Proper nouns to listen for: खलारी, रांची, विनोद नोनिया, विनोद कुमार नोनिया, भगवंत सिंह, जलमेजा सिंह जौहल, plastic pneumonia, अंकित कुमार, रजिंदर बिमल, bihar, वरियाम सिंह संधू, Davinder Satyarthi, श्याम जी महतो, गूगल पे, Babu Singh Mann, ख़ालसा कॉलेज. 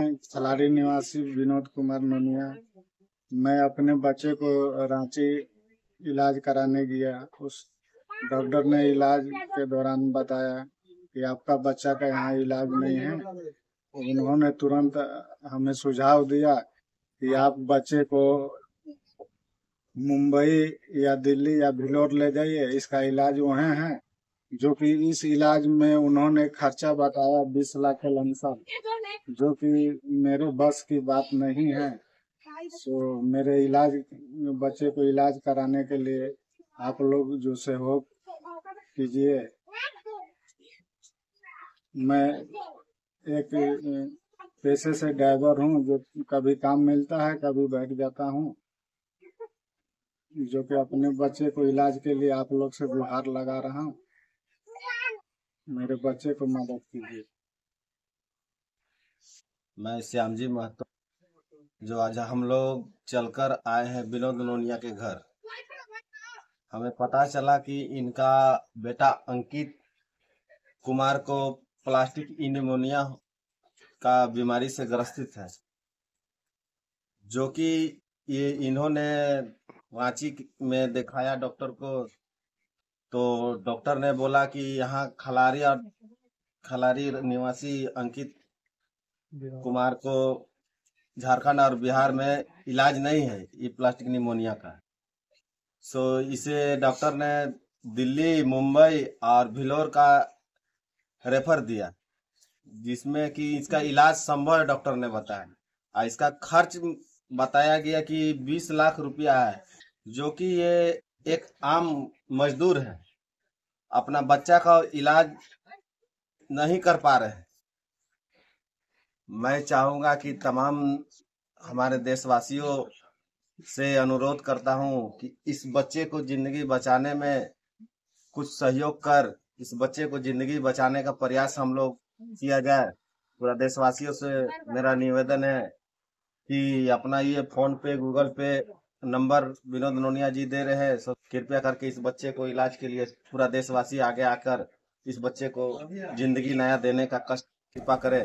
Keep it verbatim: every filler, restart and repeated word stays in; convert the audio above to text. सलारी निवासी विनोद कुमार नोनिया। मैं अपने बच्चे को रांची इलाज कराने गया। उस डॉक्टर ने इलाज के दौरान बताया कि आपका बच्चा का यहाँ इलाज नहीं है। उन्होंने तुरंत हमें सुझाव दिया कि आप बच्चे को मुंबई या दिल्ली या भिलोर ले जाइए, इसका इलाज वहाँ है। जो कि इस इलाज में उन्होंने खर्चा बताया बीस लाख के लमसम, जो कि मेरे बस की बात नहीं है। तो मेरे इलाज बच्चे को इलाज कराने के लिए आप लोग जो से हो कीजिए। मैं एक पैसे से ड्राइवर हूँ, जो कभी काम मिलता है कभी बैठ जाता हूँ, जो कि अपने बच्चे को इलाज के लिए आप लोग से गुहार लगा रहा हूँ। मेरे बच्चे को मदद कीजिए। मैं श्याम जी महतो, जो आज हम लोग चलकर आए हैं विनोद नोनिया के घर। हमें पता चला कि इनका बेटा अंकित कुमार को प्लास्टिक प्नूमोनिया का बीमारी से ग्रसित है, जो कि ये इन्होंने रांची में दिखाया डॉक्टर को। तो डॉक्टर ने बोला कि यहाँ खलारी और खलारी निवासी अंकित कुमार को झारखंड और बिहार में इलाज नहीं है, ये प्लास्टिक निमोनिया का है। सो इसे डॉक्टर ने दिल्ली, मुंबई और भिलोर का रेफर दिया, जिसमें कि इसका इलाज संभव है, डॉक्टर ने बताया। और इसका खर्च बताया गया कि बीस लाख रुपया है, जो कि ये एक आम मजदूर है, अपना बच्चा का इलाज नहीं कर पा रहे हैं। मैं चाहूँगा कि तमाम हमारे देशवासियों से अनुरोध करता हूँ कि इस बच्चे को जिंदगी बचाने में कुछ सहयोग कर इस बच्चे को जिंदगी बचाने का प्रयास हम लोग किया जाए। पूरा देशवासियों से मेरा निवेदन है कि अपना ये फोन पे, गूगल पे नंबर विनोद नोनिया जी दे रहे हैं, कृपया करके इस बच्चे को इलाज के लिए पूरा देशवासी आगे आकर इस बच्चे को जिंदगी नया देने का कष्ट कृपा करे।